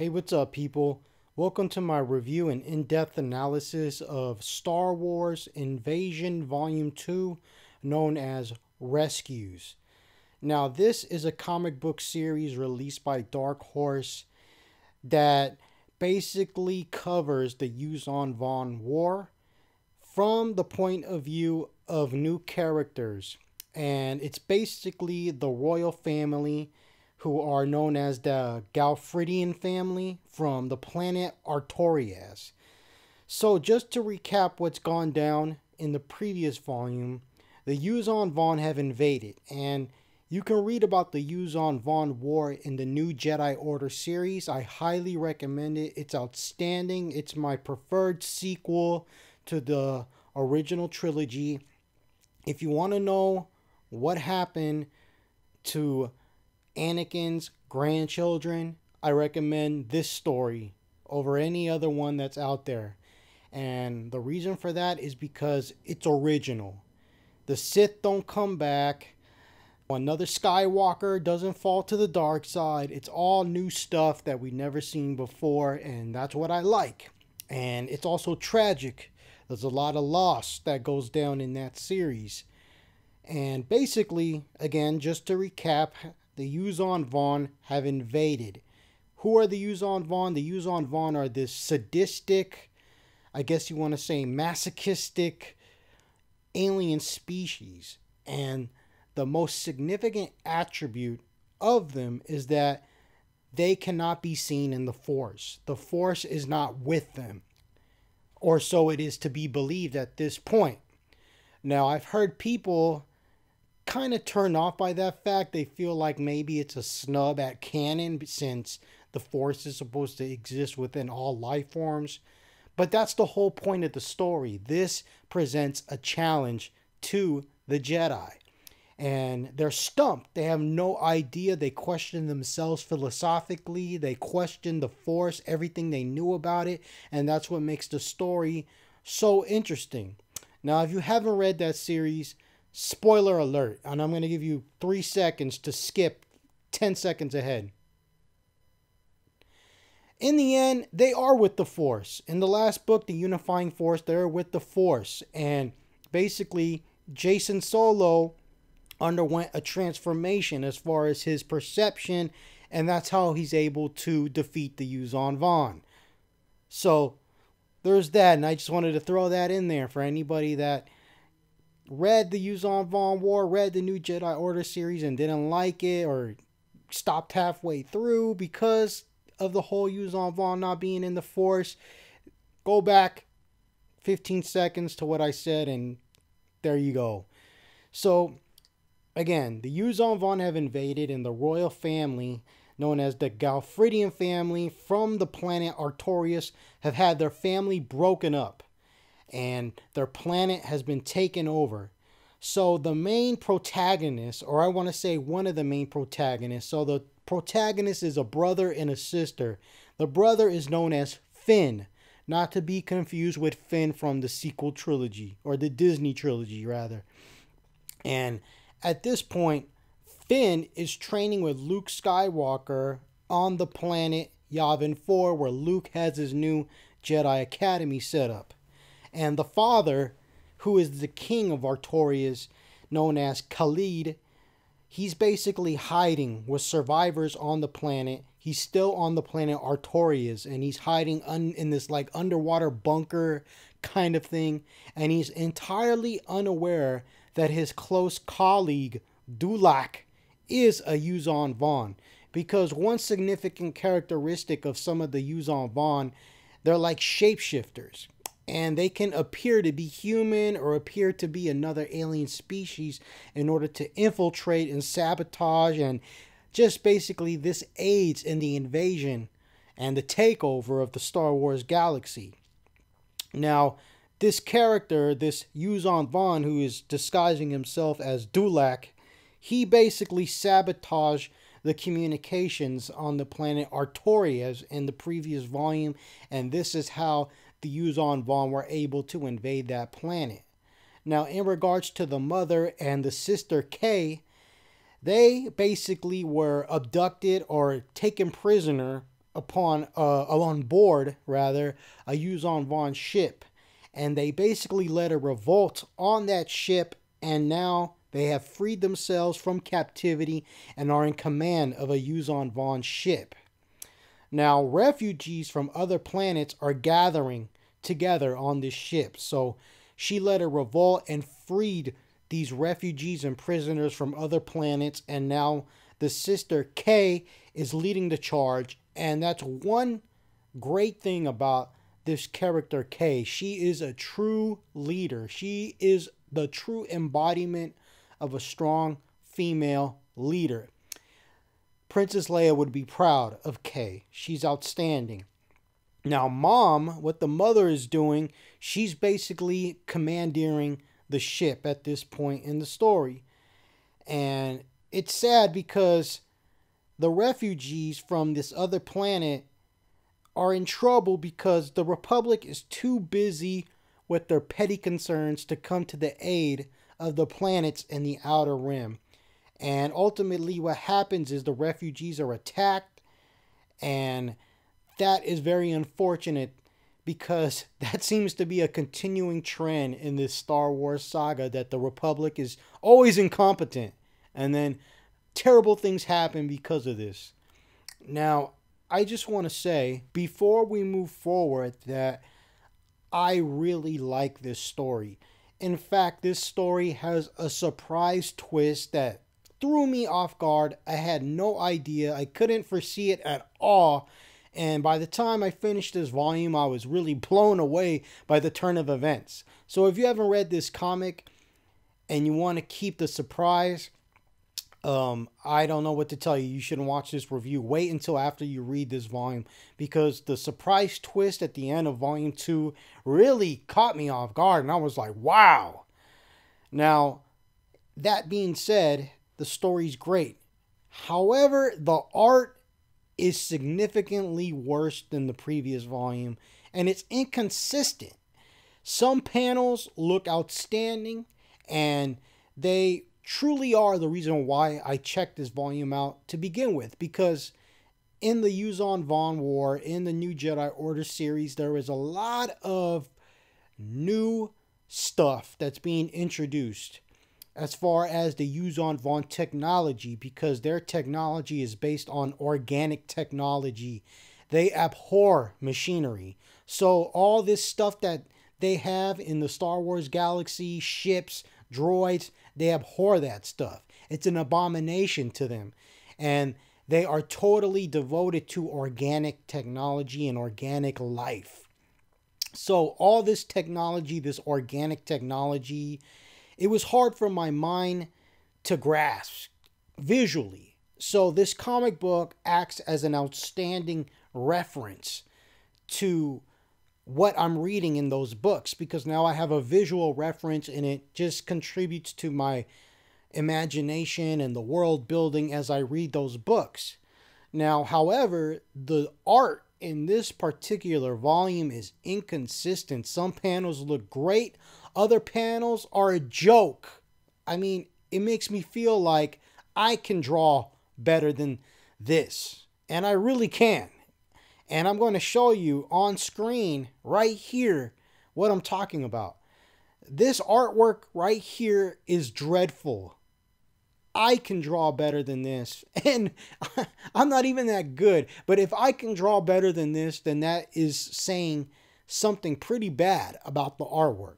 Hey, what's up, people? Welcome to my review and in-depth analysis of Star Wars Invasion Volume 2, known as Rescues. Now, this is a comic book series released by Dark Horse that basically covers the Yuuzhan Vong War from the point of view of new characters. And it's basically the royal family, who are known as the Galfridian family from the planet Artorias. So just to recap what's gone down in the previous volume, the Yuuzhan Vong have invaded, and you can read about the Yuuzhan Vong War in the New Jedi Order series. I highly recommend it. It's outstanding. It's my preferred sequel to the original trilogy. If you want to know what happened to Anakin's grandchildren, I recommend this story over any other one that's out there. And the reason for that is because it's original. The Sith don't come back. Another Skywalker doesn't fall to the dark side. It's all new stuff that we've never seen before, and that's what I like. And it's also tragic. There's a lot of loss that goes down in that series. And basically, again, just to recap, the Yuuzhan Vong have invaded. Who are the Yuuzhan Vong? The Yuuzhan Vong are this sadistic, I guess you want to say masochistic, alien species. And the most significant attribute of them is that they cannot be seen in the Force. The Force is not with them. Or so it is to be believed at this point. Now, I've heard people kind of turned off by that fact. They feel like maybe it's a snub at canon, since the Force is supposed to exist within all life forms. But that's the whole point of the story. This presents a challenge to the Jedi, and they're stumped. They have no idea. They question themselves philosophically. They question the Force, everything they knew about it, and that's what makes the story so interesting. Now, if you haven't read that series, spoiler alert, and I'm going to give you 3 seconds to skip 10 seconds ahead. In the end, they are with the Force. In the last book, the Unifying Force, they're with the Force. And basically, Jacen Solo underwent a transformation as far as his perception, and that's how he's able to defeat the Yuuzhan Vong. So, there's that, and I just wanted to throw that in there for anybody that read the Yuuzhan Vong War, read the New Jedi Order series and didn't like it, or stopped halfway through because of the whole Yuuzhan Vong not being in the Force. Go back 15 seconds to what I said and there you go. So again, the Yuuzhan Vong have invaded, and the royal family known as the Galfridian family from the planet Artorias have had their family broken up, and their planet has been taken over. So the main protagonist, or I want to say one of the main protagonists, so the protagonist is a brother and a sister. The brother is known as Finn, not to be confused with Finn from the sequel trilogy, or the Disney trilogy rather. And at this point, Finn is training with Luke Skywalker on the planet Yavin 4, where Luke has his new Jedi Academy set up. And the father, who is the king of Artorias, known as Khalid, he's basically hiding with survivors on the planet. He's still on the planet Artorias, and he's hiding in this like underwater bunker kind of thing. And he's entirely unaware that his close colleague, Dulac, is a Yuuzhan Vong. Because one significant characteristic of some of the Yuuzhan Vong, they're like shapeshifters. And they can appear to be human or appear to be another alien species in order to infiltrate and sabotage. And just basically this aids in the invasion and the takeover of the Star Wars galaxy. Now, this character, this Yuuzhan Vong, who is disguising himself as Dulac, he basically sabotaged the communications on the planet Artorias in the previous volume. And this is how the Yuuzhan Vong were able to invade that planet. Now, in regards to the mother and the sister Kay, they basically were abducted or taken prisoner upon on board rather a Yuuzhan Vong ship, and they basically led a revolt on that ship, and now they have freed themselves from captivity and are in command of a Yuuzhan Vong ship. Now, refugees from other planets are gathering together on this ship. So she led a revolt and freed these refugees and prisoners from other planets. And now the sister Kay is leading the charge. And that's one great thing about this character Kay. She is a true leader. She is the true embodiment of a strong female leader. Princess Leia would be proud of Kay. She's outstanding. Now, Mom, what the mother is doing, she's basically commandeering the ship at this point in the story. And it's sad because the refugees from this other planet are in trouble because the Republic is too busy with their petty concerns to come to the aid of the planets in the Outer Rim. And ultimately what happens is the refugees are attacked, and that is very unfortunate because that seems to be a continuing trend in this Star Wars saga, that the Republic is always incompetent and then terrible things happen because of this. Now, I just want to say before we move forward that I really like this story. In fact, this story has a surprise twist that threw me off guard. I had no idea. I couldn't foresee it at all. And by the time I finished this volume, I was really blown away by the turn of events. So if you haven't read this comic and you want to keep the surprise, I don't know what to tell you. You shouldn't watch this review. Wait until after you read this volume, because the surprise twist at the end of volume 2 really caught me off guard, and I was like, wow. Now, that being said, the story's great. However, the art is significantly worse than the previous volume, and it's inconsistent. Some panels look outstanding, and they truly are the reason why I checked this volume out to begin with, because in the Yuuzhan Vong War, in the New Jedi Order series, there is a lot of new stuff that's being introduced as far as the Yuuzhan Vong technology, because their technology is based on organic technology. They abhor machinery. So all this stuff that they have in the Star Wars galaxy, ships, droids, they abhor that stuff. It's an abomination to them, and they are totally devoted to organic technology and organic life. So all this technology, this organic technology, it was hard for my mind to grasp visually. So this comic book acts as an outstanding reference to what I'm reading in those books, because now I have a visual reference, and it just contributes to my imagination and the world building as I read those books. Now, however, the art in this particular volume is inconsistent. Some panels look great. Other panels are a joke. I mean, it makes me feel like I can draw better than this, and I really can. And I'm going to show you on screen right here what I'm talking about. This artwork right here is dreadful. I can draw better than this. And I'm not even that good. But if I can draw better than this, then that is saying something pretty bad about the artwork.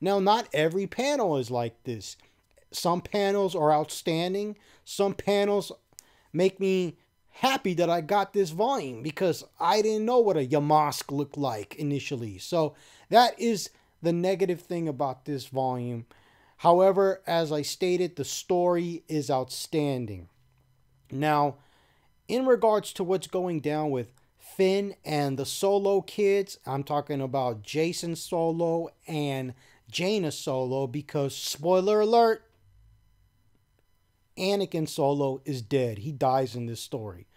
Now, not every panel is like this. Some panels are outstanding. Some panels make me happy that I got this volume, because I didn't know what a Yamask looked like initially. So that is the negative thing about this volume. However, as I stated, the story is outstanding. Now, in regards to what's going down with Finn and the Solo kids, I'm talking about Jacen Solo and Jaina Solo, because spoiler alert, Anakin Solo is dead. He dies in this story.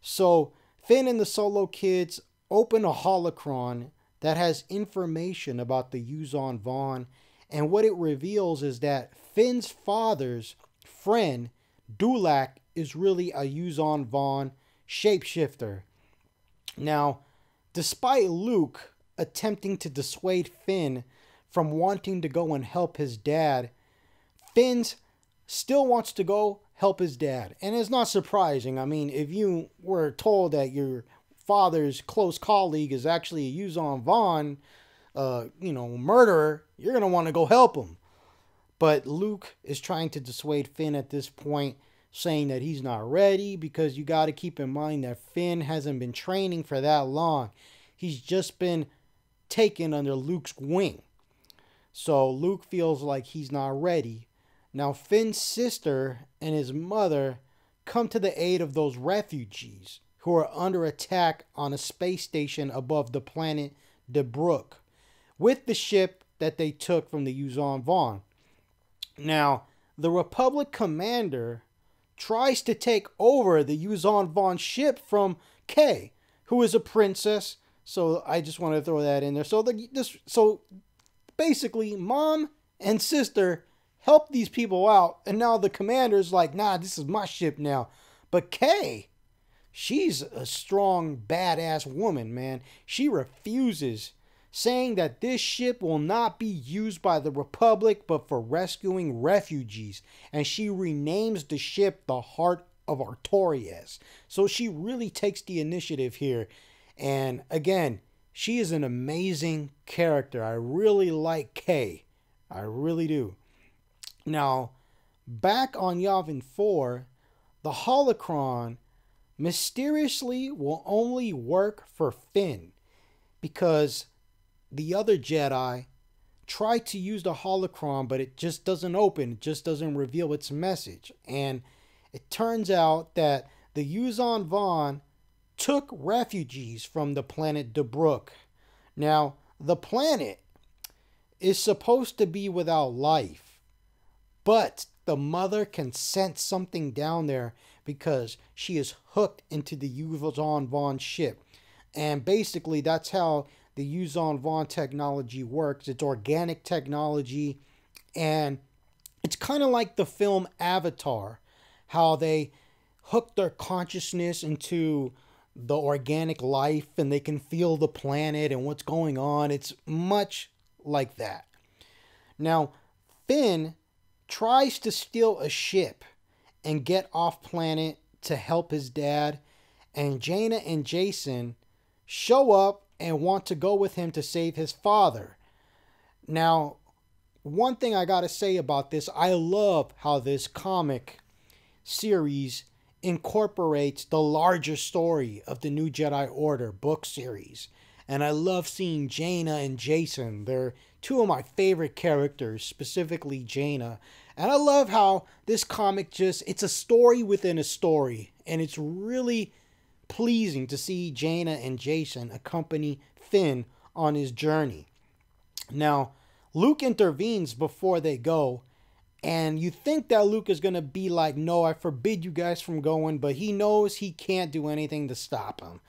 So Finn and the Solo kids open a holocron that has information about the Yuuzhan Vong, and what it reveals is that Finn's father's friend Dulac is really a Yuuzhan Vong shapeshifter. Now, despite Luke attempting to dissuade Finn from wanting to go and help his dad, Finn still wants to go help his dad. And it's not surprising. I mean, if you were told that your father's close colleague is actually a Yuuzhan Vong, murderer, you're going to want to go help him. But Luke is trying to dissuade Finn at this point, saying that he's not ready, because you got to keep in mind that Finn hasn't been training for that long. He's just been taken under Luke's wing. So Luke feels like he's not ready. Now Finn's sister and his mother come to the aid of those refugees who are under attack on a space station above the planet Dubrook with the ship that they took from the Yuuzhan Vong. Now, the Republic commander tries to take over the Yuuzhan Vong ship from Kay, who is a princess. So I just want to throw that in there. So basically, mom and sister help these people out, and now the commander's like, nah, this is my ship now. But Kay, she's a strong, badass woman, man. She refuses, saying that this ship will not be used by the Republic but for rescuing refugees. And she renames the ship the Heart of Artorias. So she really takes the initiative here. And again, she is an amazing character. I really like Kay. I really do. Now, back on Yavin 4, the holocron mysteriously will only work for Finn, because the other Jedi tried to use the holocron, but it just doesn't open. It just doesn't reveal its message. And it turns out that the Yuuzhan Vong took refugees from the planet Dubrook. Now, the planet is supposed to be without life, but the mother can sense something down there because she is hooked into the Yuuzhan Vong ship. And basically, that's how the Yuuzhan Vong technology works. It's organic technology, and it's kind of like the film Avatar, how they hook their consciousness into the organic life and they can feel the planet and what's going on. It's much like that. Now, Finn tries to steal a ship and get off planet to help his dad, and Jaina and Jacen show up and want to go with him to save his father. Now, one thing I gotta say about this, I love how this comic series incorporates the larger story of the New Jedi Order book series. And I love seeing Jaina and Jacen. They're two of my favorite characters, specifically Jaina. And I love how this comic just, it's a story within a story. And it's really pleasing to see Jaina and Jacen accompany Finn on his journey. Now, Luke intervenes before they go, and you think that Luke is going to be like, no, I forbid you guys from going, but he knows he can't do anything to stop him.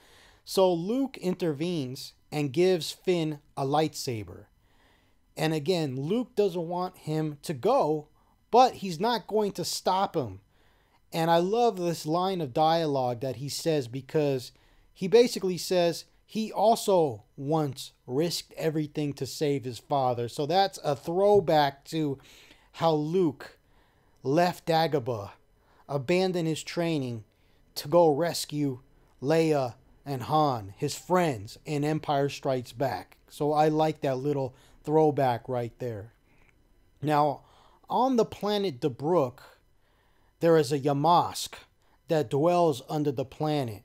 So Luke intervenes and gives Finn a lightsaber. And again, Luke doesn't want him to go, but he's not going to stop him. And I love this line of dialogue that he says, because he basically says he also once risked everything to save his father. So that's a throwback to how Luke left Dagobah, abandoned his training to go rescue Leia and Han, his friends, in Empire Strikes Back. So I like that little throwback right there. Now, on the planet Dubrook, there is a Yamask that dwells under the planet.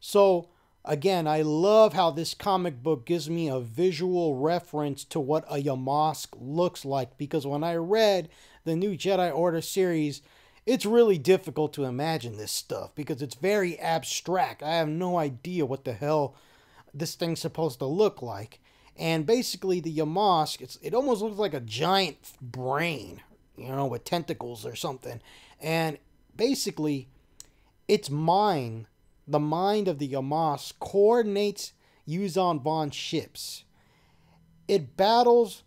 So, again, I love how this comic book gives me a visual reference to what a Yamask looks like, because when I read the New Jedi Order series, it's really difficult to imagine this stuff because it's very abstract. I have no idea what the hell this thing's supposed to look like. And basically, the Yamask, it almost looks like a giant brain, you know, with tentacles or something. And basically, its mind, the mind of the Yamask, coordinates Yuuzhan Vong ships. It battles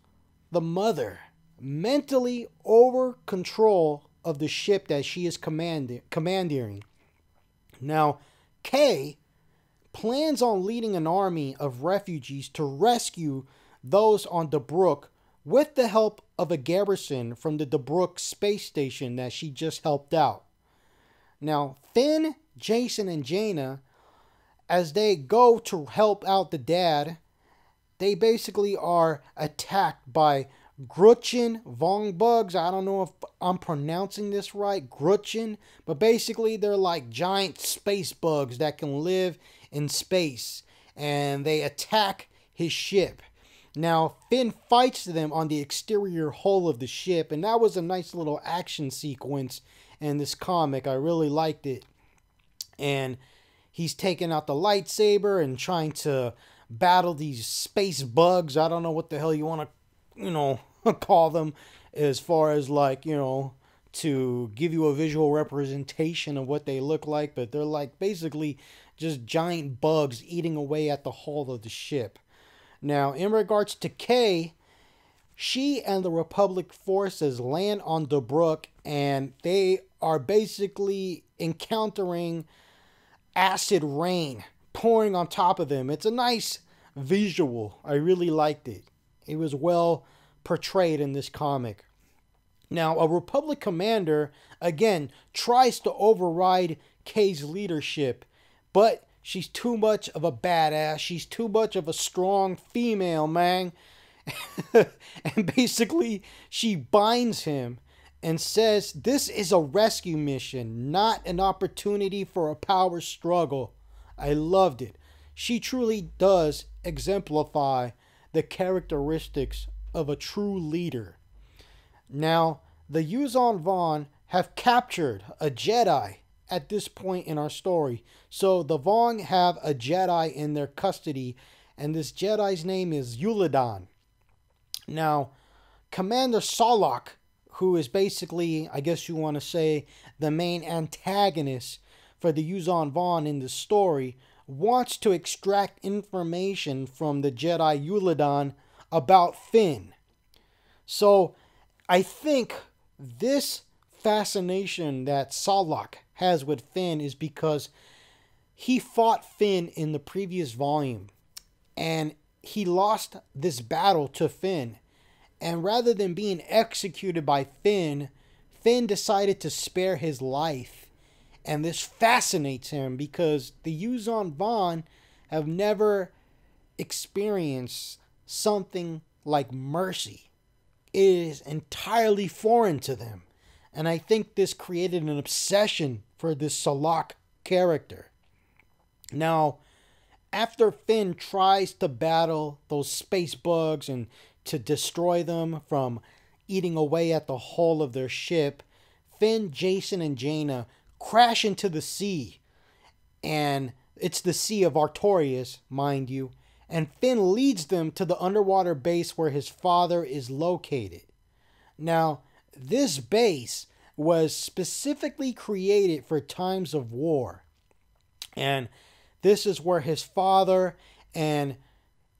the mother mentally over control of the ship that she is commandeering. Now, Kay plans on leading an army of refugees to rescue those on Dubrook with the help of a garrison from the Dubrook space station that she just helped out. Now, Finn, Jacen, and Jaina, as they go to help out the dad, they basically are attacked by Grutchen Vong bugs. I don't know if I'm pronouncing this right, Grutchen, but basically they're like giant space bugs that can live in space, and they attack his ship. Now, Finn fights them on the exterior hull of the ship, and that was a nice little action sequence in this comic. I really liked it. And he's taking out the lightsaber and trying to battle these space bugs. I don't know what the hell you want to, call them, as far as like, to give you a visual representation of what they look like. But they're like basically just giant bugs eating away at the hull of the ship. Now, in regards to Kay, she and the Republic forces land on Dubrook, and they are basically encountering acid rain pouring on top of them. It's a nice visual. I really liked it. It was well portrayed in this comic. Now, a Republic commander, again, tries to override Kay's leadership, but she's too much of a badass. She's too much of a strong female, man. And basically, she binds him and says, this is a rescue mission, not an opportunity for a power struggle. I loved it. She truly does exemplify the characteristics of a true leader. Now, the Yuuzhan Vong have captured a Jedi at this point in our story. So the Vong have a Jedi in their custody, and this Jedi's name is Yuladon. Now, Commander Solok, who is basically, I guess you want to say, the main antagonist for the Yuuzhan Vong in the story, wants to extract information from the Jedi Yuladon about Finn. So I think this fascination that Solok has with Finn is because he fought Finn in the previous volume, and he lost this battle to Finn. And rather than being executed by Finn, Finn decided to spare his life. And this fascinates him because the Yuuzhan Vong have never experienced something like mercy. It is entirely foreign to them. And I think this created an obsession for this Solok character. Now, after Finn tries to battle those space bugs and to destroy them from eating away at the hull of their ship, Finn, Jacen, and Jaina crash into the sea. And it's the Sea of Artorias, mind you. And Finn leads them to the underwater base where his father is located. Now, this base was specifically created for times of war. And this is where his father and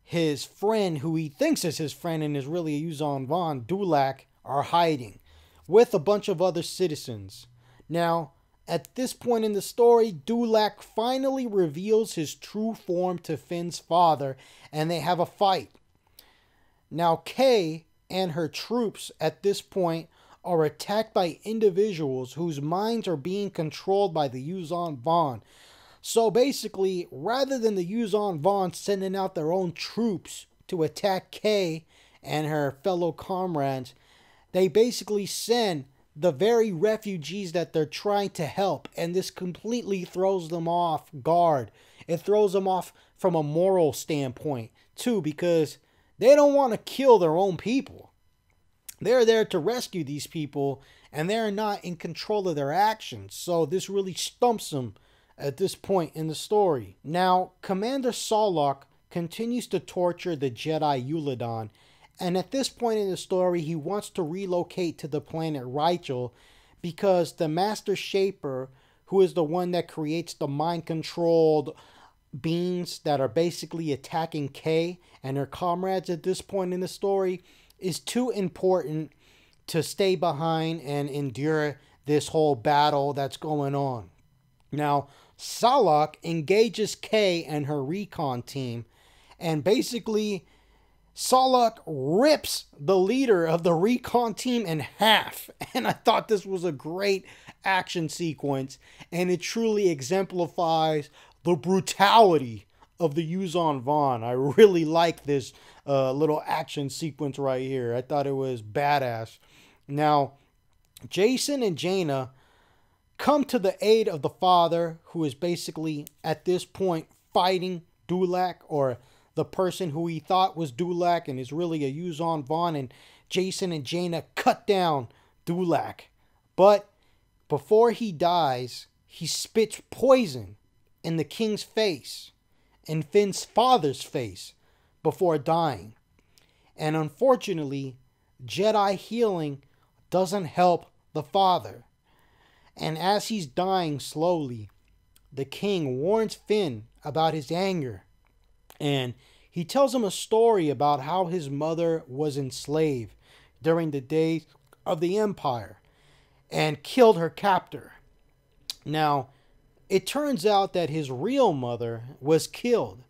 his friend, who he thinks is his friend and is really a Yuuzhan Vong, Dulac, are hiding with a bunch of other citizens. Now, at this point in the story, Dulac finally reveals his true form to Finn's father, and they have a fight. Now, Kay and her troops at this point are attacked by individuals whose minds are being controlled by the Yuuzhan Vong. So basically, rather than the Yuuzhan Vong sending out their own troops to attack Kay and her fellow comrades, they basically send the very refugees that they're trying to help. And this completely throws them off guard. It throws them off from a moral standpoint too, because they don't want to kill their own people. They're there to rescue these people, and they're not in control of their actions. So this really stumps them at this point in the story. Now, Commander Solok continues to torture the Jedi Yuladon, and at this point in the story, he wants to relocate to the planet Rachel because the Master Shaper, who is the one that creates the mind-controlled beings that are basically attacking Kay and her comrades at this point in the story, is too important to stay behind and endure this whole battle that's going on. Now, Solok engages Kay and her recon team, and basically Solok rips the leader of the recon team in half. And I thought this was a great action sequence, and it truly exemplifies the brutality of the Yuuzhan Vong. I really like this little action sequence right here. I thought it was badass. Now, Jacen and Jaina come to the aid of the father, who is basically at this point fighting Dulac, or the person who he thought was Dulac and is really a Yuuzhan Vong, and Jacen and Jaina cut down Dulac. But before he dies, he spits poison in the king's face, in Finn's father's face, before dying. And unfortunately, Jedi healing doesn't help the father. And as he's dying slowly, the king warns Finn about his anger. And he tells him a story about how his mother was enslaved during the days of the Empire and killed her captor. Now, it turns out that his real mother was killed.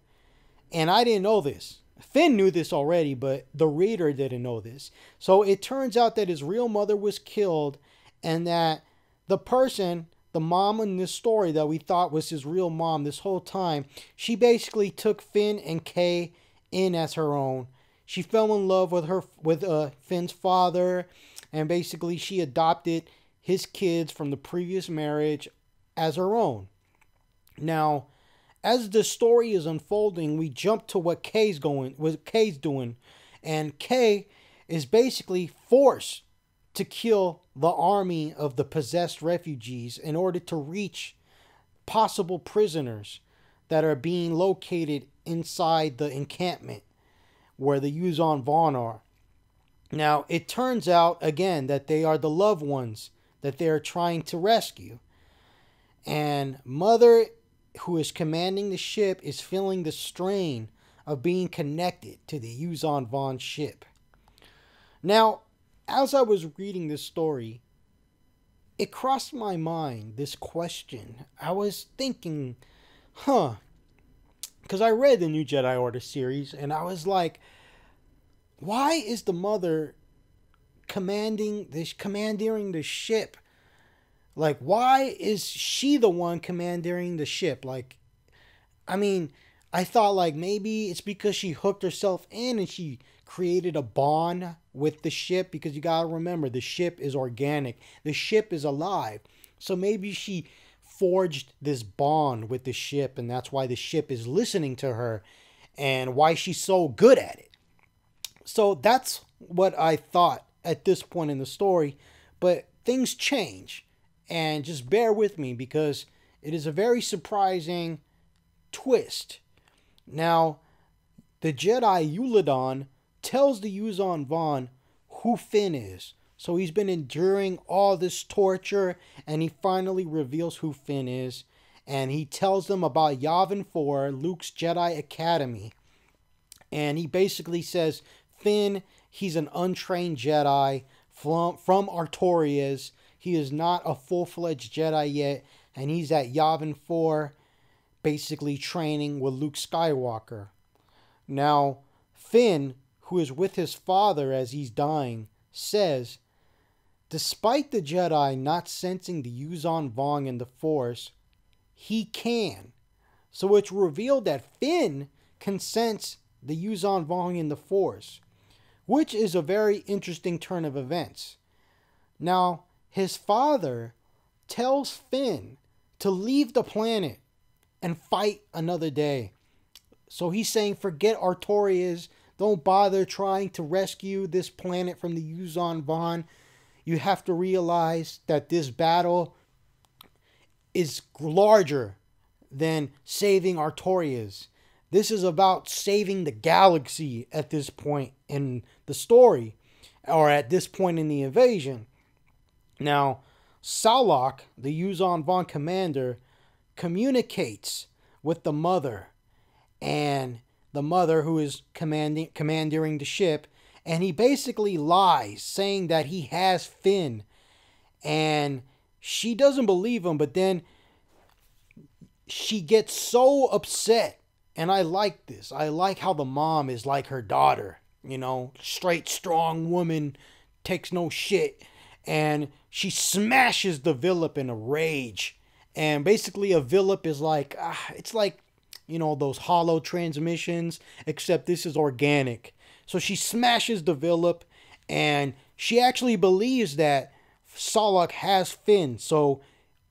And I didn't know this. Finn knew this already, but the reader didn't know this. So it turns out that his real mother was killed, and that the person, the mom in this story that we thought was his real mom this whole time, she basically took Finn and Kay in as her own. She fell in love with her, with Finn's father, and basically she adopted his kids from the previous marriage as her own. Now, as the story is unfolding, we jump to what Kay's doing, and Kay is basically forced to kill the army of the possessed refugees in order to reach possible prisoners that are being located inside the encampment where the Yuuzhan Vong are. Now, it turns out again that they are the loved ones that they are trying to rescue. And Mother, who is commanding the ship, is feeling the strain of being connected to the Yuuzhan Vong ship. Now, as I was reading this story, it crossed my mind this question. I was thinking, because I read the New Jedi Order series, and I was like, why is the mother commandeering the ship? Like, why is she the one commandeering the ship? Like, I mean, I thought, like, maybe it's because she hooked herself in and she created a bond with the ship, because you gotta remember, the ship is organic, the ship is alive. So maybe she forged this bond with the ship, and that's why the ship is listening to her and why she's so good at it. So that's what I thought at this point in the story, but things change, and just bear with me because it is a very surprising twist. Now, the Jedi Yuladon tells the Yuuzhan Vong who Finn is. So he's been enduring all this torture, and he finally reveals who Finn is. And he tells them about Yavin 4, Luke's Jedi Academy. And he basically says, Finn, he's an untrained Jedi from Artorias. He is not a full-fledged Jedi yet, and he's at Yavin 4, basically training with Luke Skywalker. Now, Finn, who is with his father as he's dying, says, despite the Jedi not sensing the Yuuzhan Vong in the Force, he can. So it's revealed that Finn can sense the Yuuzhan Vong in the Force, which is a very interesting turn of events. Now, his father tells Finn to leave the planet and fight another day. So he's saying, forget Artorias. Don't bother trying to rescue this planet from the Yuuzhan Vong. You have to realize that this battle is larger than saving Artorias. This is about saving the galaxy at this point in the story, or at this point in the invasion. Now, Solok, the Yuuzhan Vong commander, communicates with the mother, and the mother who is commandeering the ship, and he basically lies, saying that he has Finn, and she doesn't believe him. But then she gets so upset. And I like this. I like how the mom is like her daughter. You know, straight, strong woman, takes no shit. And she smashes the Villip in a rage. And basically a Villip is like, it's like, you know, those hollow transmissions, except this is organic. So she smashes the Villip, and she actually believes that Solok has fins. So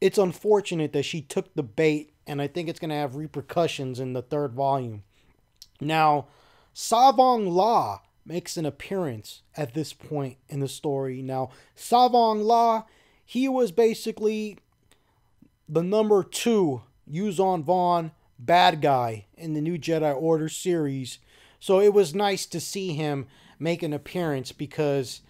it's unfortunate that she took the bait, and I think it's going to have repercussions in the third volume. Now, Tsavong Lah makes an appearance at this point in the story. Now, Tsavong Lah, he was basically the number 2 Yuuzhan Vong bad guy in the New Jedi Order series. So it was nice to see him make an appearance because,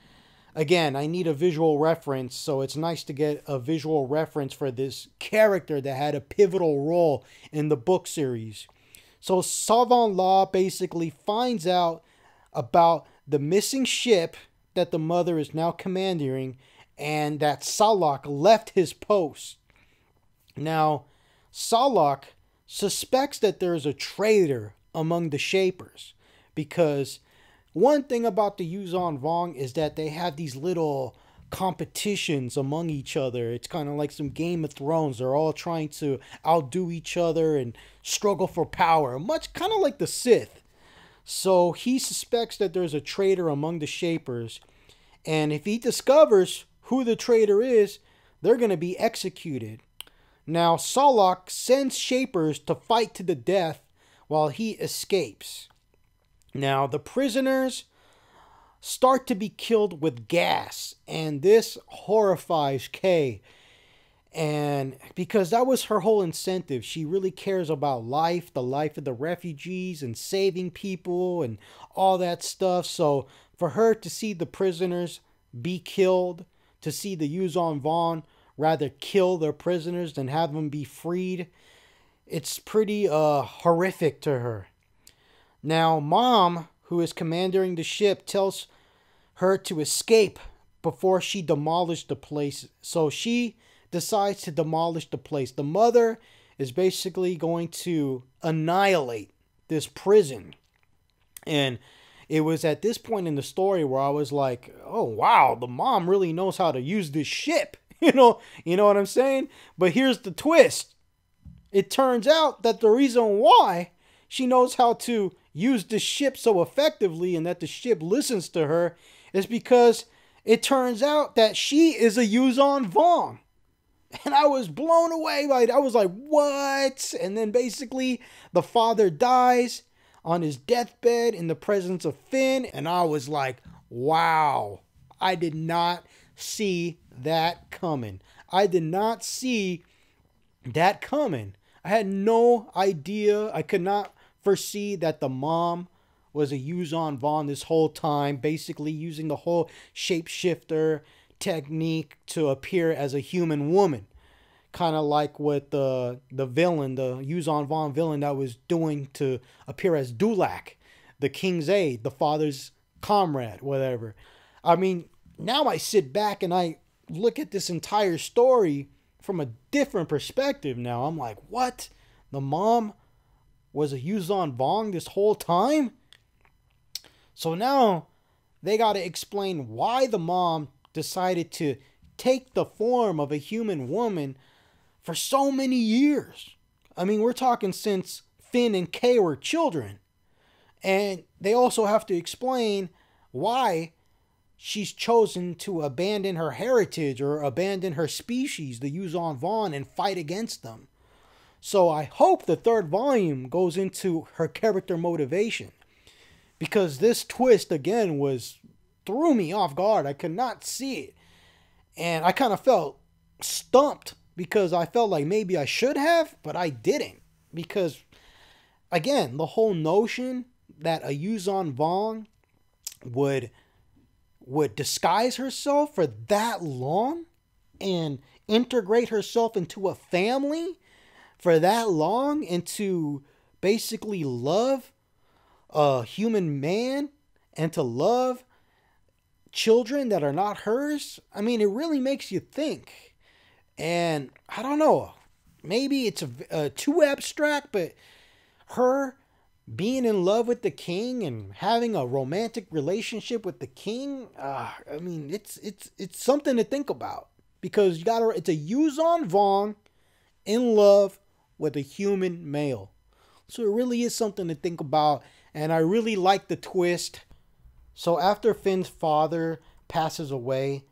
again, I need a visual reference. So it's nice to get a visual reference for this character that had a pivotal role in the book series. So Tsavong Lah basically finds out about the missing ship that the mother is now commandeering and that Solok left his post. Now, Solok suspects that there is a traitor among the Shapers because one thing about the Yuuzhan Vong is that they have these little competitions among each other. It's kind of like some Game of Thrones. They're all trying to outdo each other and struggle for power, much kind of like the Sith. So he suspects that there's a traitor among the Shapers, and if he discovers who the traitor is, they're going to be executed. Now Solok sends Shapers to fight to the death while he escapes. Now, the prisoners start to be killed with gas, and this horrifies Kay. And because that was her whole incentive, she really cares about life, the life of the refugees, and saving people, and all that stuff. So, for her to see the prisoners be killed, to see the Yuuzhan Vong rather kill their prisoners than have them be freed, it's pretty horrific to her. Now, Mom, who is commandering the ship, tells her to escape before she demolished the place. So she decides to demolish the place. The mother is basically going to annihilate this prison. And it was at this point in the story where I was like, oh, wow, the mom really knows how to use this ship. You know what I'm saying? But here's the twist. It turns out that the reason why she knows how to use the ship so effectively and that the ship listens to her is because it turns out that she is a Yuuzhan Vong. And I was blown away by it. I was like, what? And then basically the father dies on his deathbed in the presence of Finn. And I was like, wow, I did not see that coming. I did not see that coming. I had no idea. I could not foresee that the mom was a Yuuzhan Vong this whole time, basically using the whole shapeshifter technique to appear as a human woman, kind of like what the villain, the Yuuzhan Vong villain, that was doing to appear as Dulac, the king's aide, the father's comrade, whatever. I mean, now I sit back and I look at this entire story from a different perspective. Now I'm like, what? The mom was a Yuuzhan Vong this whole time? So now they got to explain why the mom decided to take the form of a human woman for so many years. I mean, we're talking since Finn and Kay were children. And they also have to explain why she's chosen to abandon her heritage or abandon her species, the Yuuzhan Vong, and fight against them. So I hope the third volume goes into her character motivation, because this twist, again, threw me off guard. I could not see it. And I kind of felt stumped because I felt like maybe I should have, but I didn't. Because, again, the whole notion that a Yuuzhan Vong would disguise herself for that long and integrate herself into a family for that long and to basically love a human man and to love children that are not hers. I mean, it really makes you think. And I don't know. maybe it's a too abstract, but her being in love with the king and having a romantic relationship with the king, I mean, it's something to think about, because you gotta, it's a Yuuzhan Vong in love with a human male. So it really is something to think about, and I really like the twist. So after Finn's father passes away,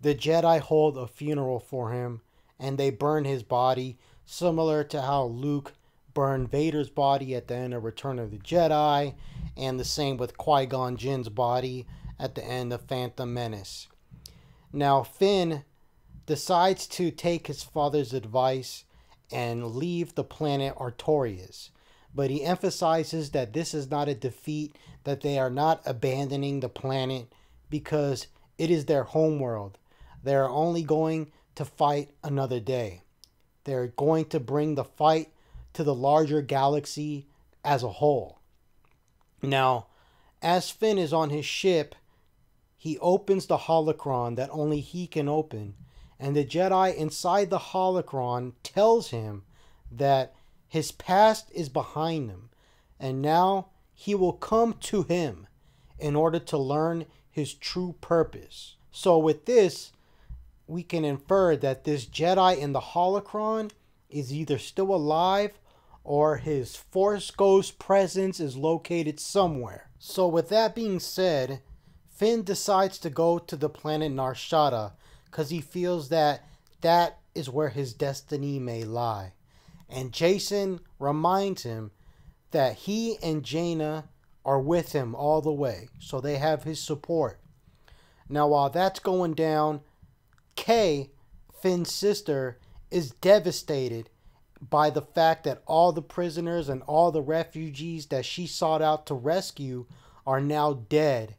the Jedi hold a funeral for him, and they burn his body, similar to how Luke burned Vader's body at the end of Return of the Jedi, and the same with Qui-Gon Jinn's body at the end of Phantom Menace. Now Finn decides to take his father's advice and leave the planet Artorias, but he emphasizes that this is not a defeat, that they are not abandoning the planet because it is their homeworld. They are only going to fight another day. They're going to bring the fight to the larger galaxy as a whole. Now, as Finn is on his ship, he opens the holocron that only he can open, and the Jedi inside the holocron tells him that his past is behind him, and now he will come to him in order to learn his true purpose. So with this, we can infer that this Jedi in the holocron is either still alive, or his Force Ghost presence is located somewhere. So with that being said, Finn decides to go to the planet Nar Shaddaa because he feels that that is where his destiny may lie. And Jacen reminds him that he and Jaina are with him all the way, so they have his support. Now while that's going down, Kay, Finn's sister, is devastated by the fact that all the prisoners and all the refugees that she sought out to rescue are now dead,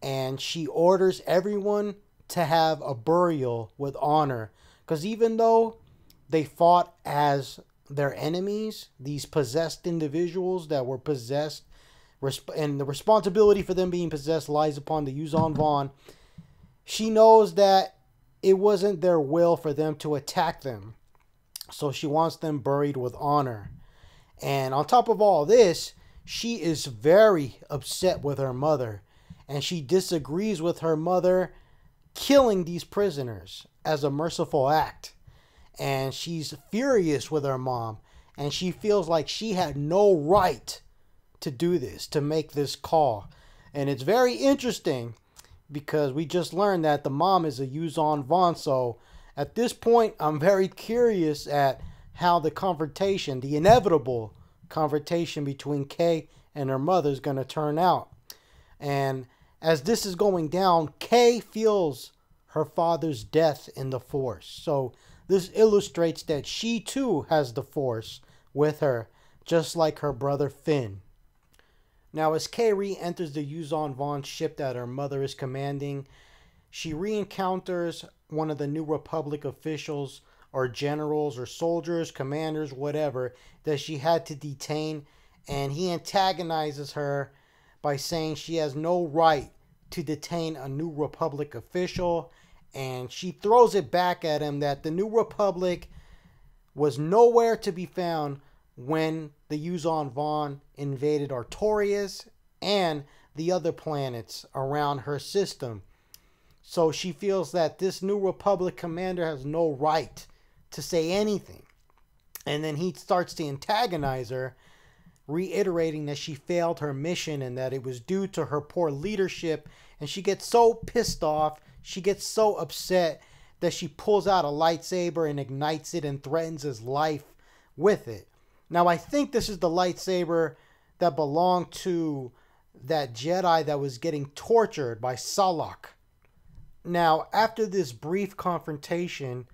and she orders everyone to have a burial with honor, because even though they fought as their enemies, these possessed individuals that were possessed, and the responsibility for them being possessed lies upon the Yuuzhan Vong, she knows that it wasn't their will for them to attack them. So she wants them buried with honor. And on top of all this, she is very upset with her mother, and she disagrees with her mother killing these prisoners as a merciful act. And she's furious with her mom, and she feels like she had no right to do this, to make this call. And it's very interesting, because we just learned that the mom is a Yuuzhan Vong. So at this point, I'm very curious at how the confrontation, the inevitable confrontation between Kay and her mother, is going to turn out. And as this is going down, Kay feels her father's death in the Force. So this illustrates that she too has the Force with her, just like her brother Finn. Now, as Kay re-enters the Yuuzhan Vong ship that her mother is commanding, she re-encounters one of the New Republic officials, or generals, or soldiers, commanders, whatever, that she had to detain, and he antagonizes her by saying she has no right to detain a New Republic official, and she throws it back at him that the New Republic was nowhere to be found when the Yuuzhan Vong invaded Artorias and the other planets around her system. So she feels that this New Republic commander has no right to say anything. And then he starts to antagonize her, reiterating that she failed her mission and that it was due to her poor leadership. And she gets so pissed off, she gets so upset, that she pulls out a lightsaber and ignites it and threatens his life with it. Now, I think this is the lightsaber that belonged to that Jedi that was getting tortured by Solok. Now, after this brief confrontation,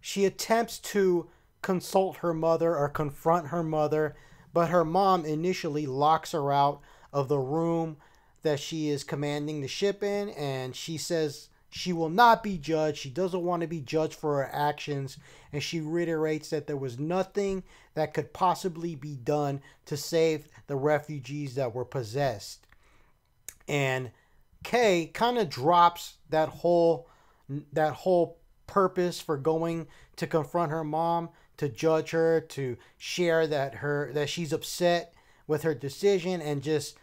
she attempts to consult her mother or confront her mother, but her mom initially locks her out of the room that she is commanding the ship in, and she says she will not be judged. She doesn't want to be judged for her actions, and she reiterates that there was nothing that could possibly be done to save the refugees that were possessed. And Kay kind of drops that whole purpose for going to confront her mom to judge her, to share that she's upset with her decision, and just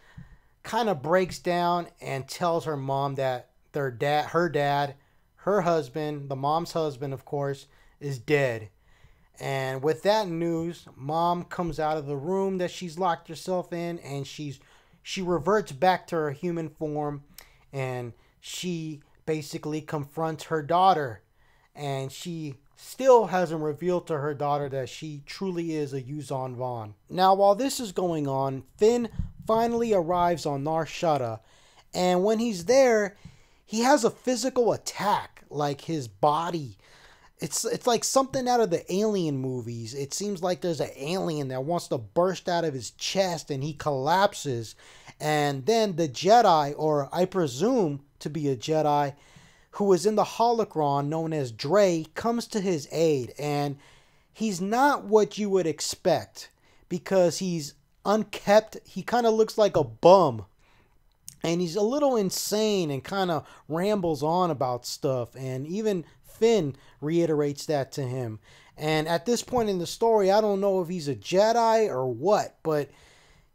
kind of breaks down and tells her mom that her husband, the mom's husband, of course, is dead. And with that news, mom comes out of the room that she's locked herself in, and she reverts back to her human form, and she basically confronts her daughter. And she still hasn't revealed to her daughter that she truly is a Yuuzhan Vong. Now, while this is going on, Finn finally arrives on Nar Shaddaa, and when he's there, he has a physical attack, like his body. It's like something out of the Alien movies. It seems like there's an alien that wants to burst out of his chest, and he collapses. And then the Jedi, or I presume to be a Jedi, who is in the holocron known as Dre, comes to his aid. And he's not what you would expect, because he's unkempt. He kind of looks like a bum, and he's a little insane and kind of rambles on about stuff. And even Finn reiterates that to him. And at this point in the story, I don't know if he's a Jedi or what, but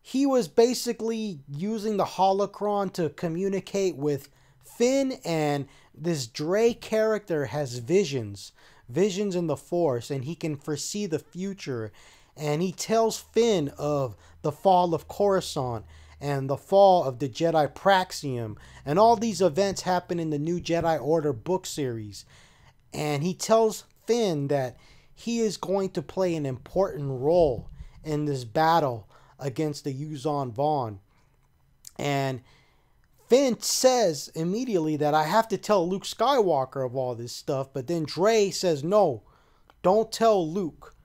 he was basically using the holocron to communicate with Finn, and this Dre character has visions in the Force, and he can foresee the future. And he tells Finn of the fall of Coruscant and the fall of the Jedi Praxium, and all these events happen in the New Jedi Order book series. And he tells Finn that he is going to play an important role in this battle against the Yuuzhan Vong. And Finn says immediately that I have to tell Luke Skywalker of all this stuff. But then Dre says, no, don't tell Luke.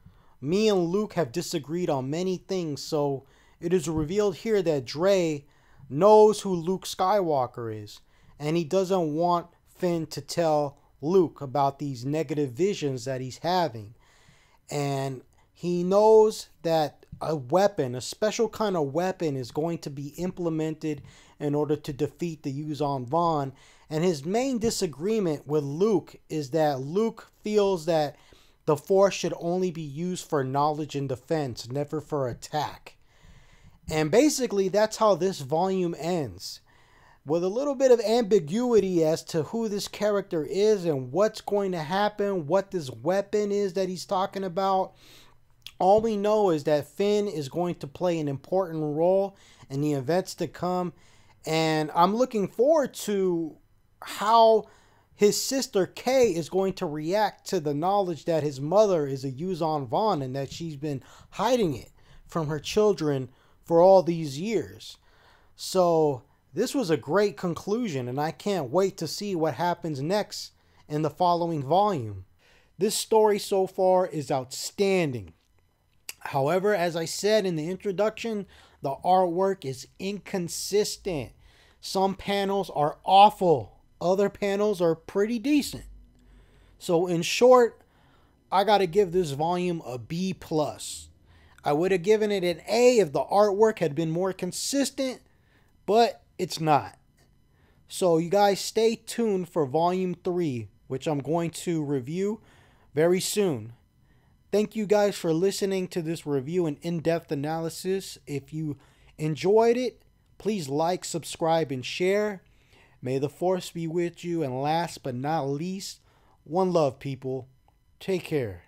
Me and Luke have disagreed on many things. So it is revealed here that Dre knows who Luke Skywalker is, and he doesn't want Finn to tell Luke about these negative visions that he's having. And he knows that a weapon, a special kind of weapon, is going to be implemented in order to defeat the Yuuzhan Vong. And his main disagreement with Luke is that Luke feels that the Force should only be used for knowledge and defense, never for attack. And basically that's how this volume ends, with a little bit of ambiguity as to who this character is and what's going to happen, what this weapon is that he's talking about. All we know is that Finn is going to play an important role in the events to come. And I'm looking forward to how his sister Kay is going to react to the knowledge that his mother is a Yuuzhan Vong, and that she's been hiding it from her children for all these years. So this was a great conclusion, and I can't wait to see what happens next in the following volume. This story so far is outstanding. However, as I said in the introduction, the artwork is inconsistent. Some panels are awful. Other panels are pretty decent. So in short, I gotta give this volume a B+. I would have given it an A if the artwork had been more consistent, but it's not. So you guys stay tuned for volume 3, which I'm going to review very soon. Thank you guys for listening to this review and in-depth analysis. If you enjoyed it, please like, subscribe, and share. May the Force be with you. And last but not least, one love, people. Take care.